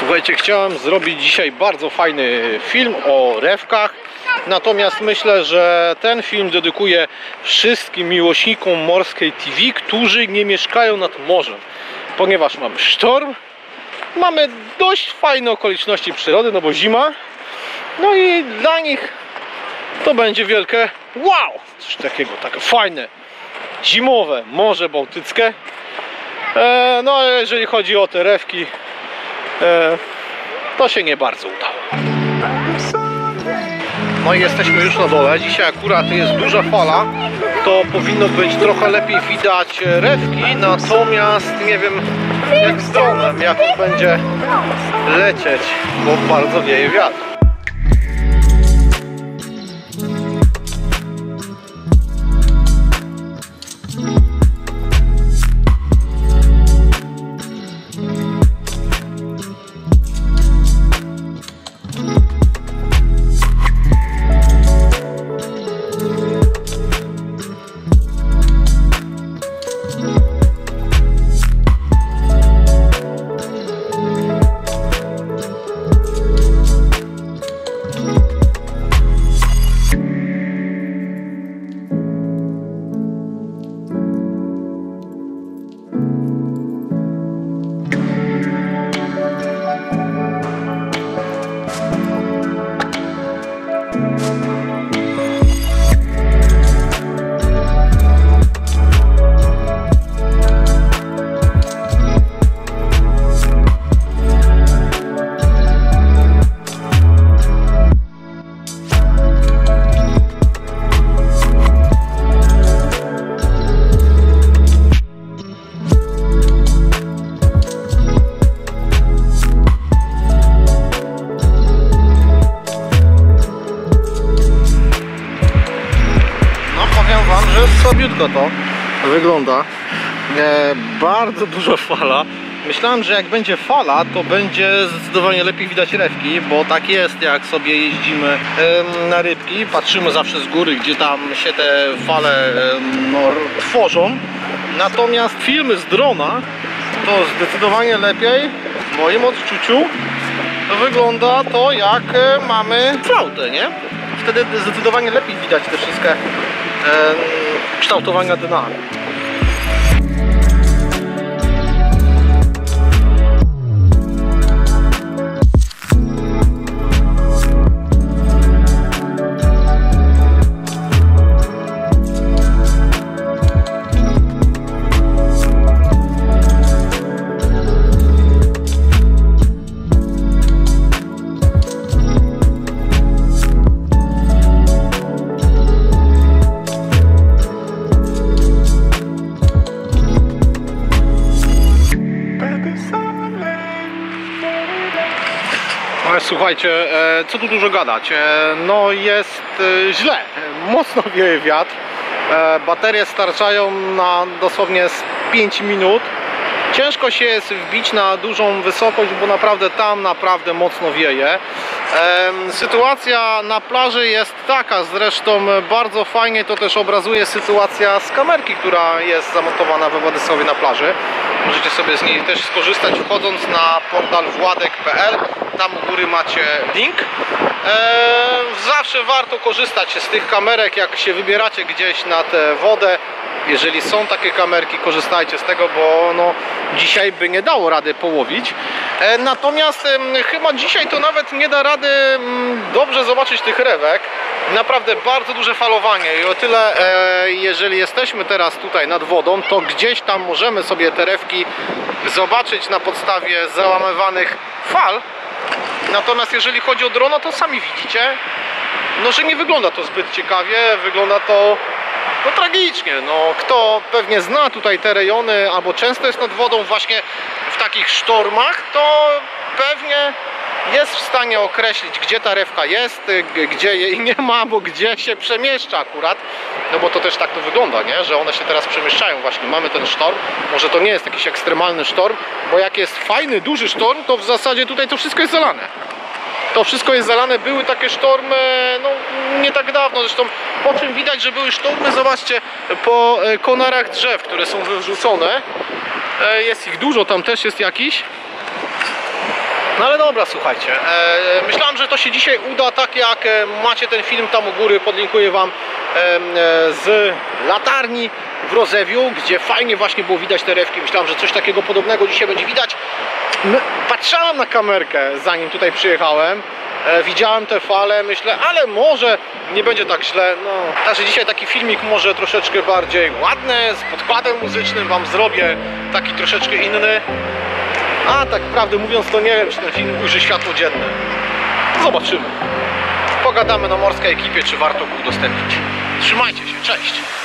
Słuchajcie, chciałem zrobić dzisiaj bardzo fajny film o rewkach, natomiast myślę, że ten film dedykuję wszystkim miłośnikom morskiej TV, którzy nie mieszkają nad morzem, ponieważ mamy sztorm, mamy dość fajne okoliczności przyrody, no bo zima, no i dla nich to będzie wielkie wow, coś takiego, takie fajne, zimowe Morze Bałtyckie. No a jeżeli chodzi o te rewki, to się nie bardzo udało. No i jesteśmy już na dole. Dzisiaj akurat jest duża fala, to powinno być trochę lepiej widać rewki, natomiast nie wiem jak z dronem, jak on będzie lecieć, bo bardzo wieje wiatr. Słabiutko to wygląda, bardzo duża fala. Myślałem, że jak będzie fala, to będzie zdecydowanie lepiej widać rewki, bo tak jest, jak sobie jeździmy na rybki, patrzymy zawsze z góry, gdzie tam się te fale tworzą. Natomiast filmy z drona to zdecydowanie lepiej, w moim odczuciu, wygląda to jak mamy flauty, nie? Wtedy zdecydowanie lepiej widać te wszystkie kształtowania dna. Słuchajcie, co tu dużo gadać, no jest źle, mocno wieje wiatr, baterie starczają na dosłownie 5 minut, ciężko się jest wbić na dużą wysokość, bo naprawdę tam naprawdę mocno wieje. Sytuacja na plaży jest taka, zresztą bardzo fajnie to też obrazuje sytuacja z kamerki, która jest zamontowana we Władysławie na plaży. Możecie sobie z niej też skorzystać, wchodząc na portal władek.pl. Tam u góry macie link. Zawsze warto korzystać z tych kamerek, jak się wybieracie gdzieś na tę wodę. Jeżeli są takie kamerki, korzystajcie z tego, bo no, dzisiaj by nie dało rady połowić. Natomiast chyba dzisiaj to nawet nie da rady dobrze zobaczyć tych rewek. Naprawdę bardzo duże falowanie i o tyle, jeżeli jesteśmy teraz tutaj nad wodą, to gdzieś tam możemy sobie te rewki zobaczyć na podstawie załamywanych fal. Natomiast jeżeli chodzi o drona, to sami widzicie, no, że nie wygląda to zbyt ciekawie, wygląda to no tragicznie. No, kto pewnie zna tutaj te rejony albo często jest nad wodą właśnie w takich sztormach, to pewnie jest w stanie określić, gdzie ta rewka jest, gdzie jej nie ma, bo gdzie się przemieszcza akurat. No bo to też tak to wygląda, nie? Że one się teraz przemieszczają właśnie. Mamy ten sztorm, może to nie jest jakiś ekstremalny sztorm, bo jak jest fajny, duży sztorm, to w zasadzie tutaj to wszystko jest zalane. To wszystko jest zalane, były takie sztormy, no nie tak dawno, zresztą po czym widać, że były sztormy, zobaczcie, po konarach drzew, które są wyrzucone. Jest ich dużo, tam też jest jakiś. No ale dobra, słuchajcie, myślałem, że to się dzisiaj uda, tak jak macie ten film tam u góry, podlinkuję wam z latarni w Rozewiu, gdzie fajnie właśnie było widać te rewki. Myślałem, że coś takiego podobnego dzisiaj będzie widać. Patrzałem na kamerkę, zanim tutaj przyjechałem, widziałem te fale, myślę, ale może nie będzie tak źle. No. Także dzisiaj taki filmik może troszeczkę bardziej ładny, z podkładem muzycznym wam zrobię, taki troszeczkę inny. A tak prawdę mówiąc, to nie wiem, czy ten film ujrzy światło dzienne. Zobaczymy. Pogadamy na morskiej ekipie, czy warto go udostępnić. Trzymajcie się, cześć!